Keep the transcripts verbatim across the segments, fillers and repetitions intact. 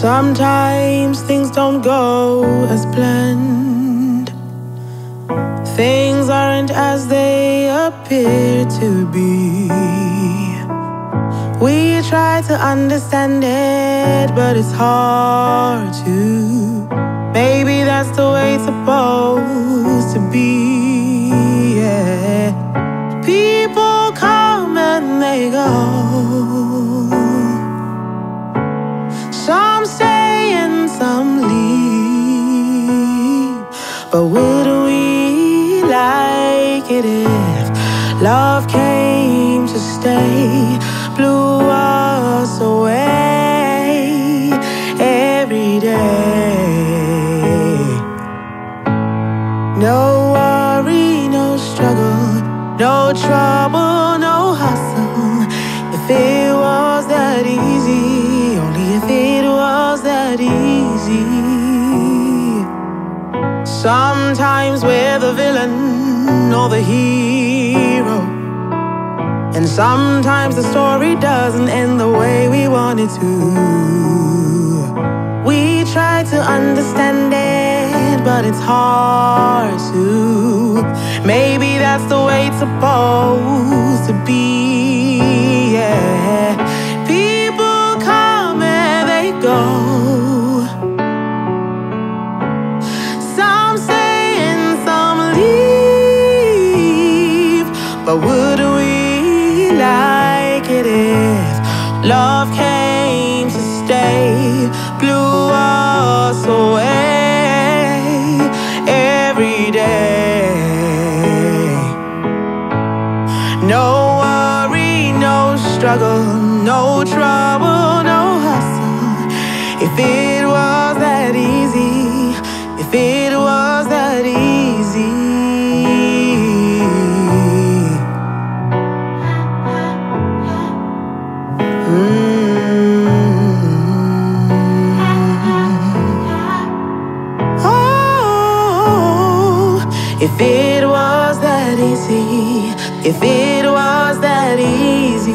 Sometimes things don't go as planned. Things aren't as they appear to be. We try to understand it, but it's hard to. Maybe that's the way it's supposed to be, yeah. People come and they go. Some stay and some leave, but would we like it if love came to stay, blew us away every day? No worry, no struggle, no trouble, no hustle. If it was that easy, only if it easy. Sometimes we're the villain or the hero, and sometimes the story doesn't end the way we want it to. We try to understand it, but it's hard to. Maybe that's the way it's supposed to be, yeah. People come and they go. But would we like it if love came to stay, blew us away every day? No worry, no struggle, no trouble, no hustle. If it was that easy, if it was that easy. If it was that easy, if it was that easy.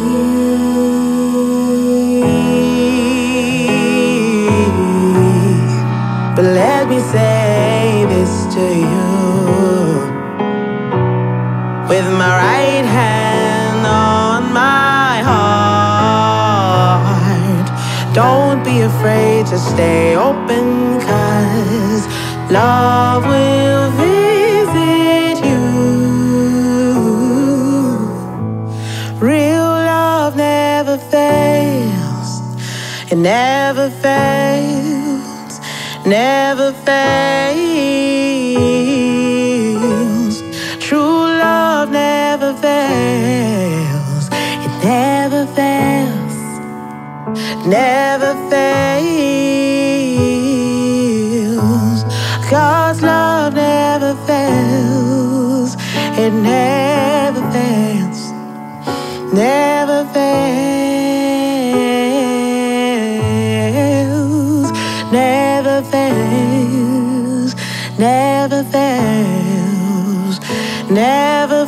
But let me say this to you, with my right hand on my heart. Don't be afraid to stay open, 'cause love will be never fails, never fails. True love never fails, it never fails, never fails. 'Cause love never fails, it never fails, never fails. Never fails, never fails, never fails.